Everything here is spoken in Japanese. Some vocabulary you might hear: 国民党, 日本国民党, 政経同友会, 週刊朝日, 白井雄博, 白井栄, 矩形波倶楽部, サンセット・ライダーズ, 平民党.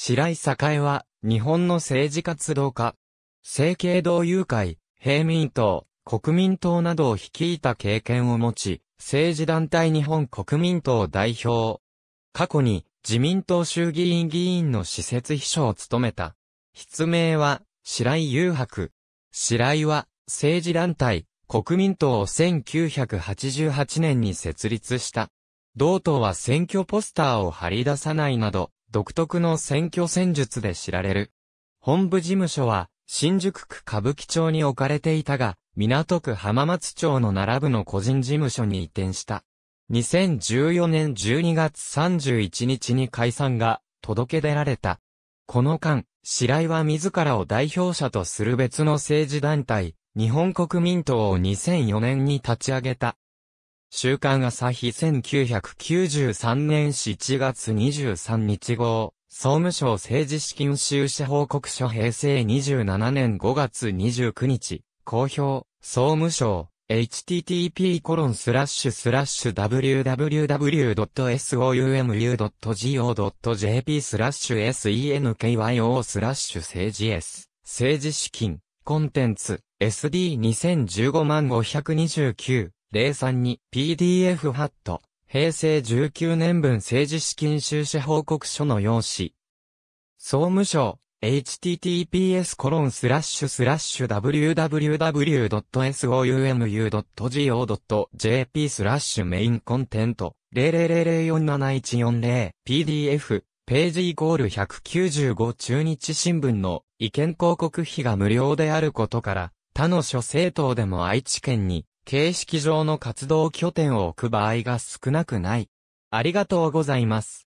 白井栄は、日本の政治活動家、政経同友会、平民党、国民党などを率いた経験を持ち、政治団体日本国民党代表。過去に自民党衆議院議員の私設秘書を務めた。筆名は白井雄博。白井は政治団体国民党を1988年に設立した。同党は選挙ポスターを貼り出さないなど独特の選挙戦術で知られる。本部事務所は新宿区歌舞伎町に置かれていたが、港区浜松町の並ぶの個人事務所に移転した。2014年12月31日に解散が届け出られた。この間、白井は自らを代表者とする別の政治団体、日本国民党を2004年に立ち上げた。週刊朝日1993年7月23日号、総務省政治資金収支報告書平成27年5月29日、公表、総務省。http://www.soumumu.go.jp/senkyo/政治 政治資金、コンテンツ、SD20155529-03-2 PDF ハット、平成19年分政治資金収支報告書の要旨。総務省。https://www.soumumu.go.jp/メインコンテント000047140pdf ページ=195中日新聞の意見広告費が無料であることから他の諸政党でも愛知県に形式上の活動拠点を置く場合が少なくない。ありがとうございます。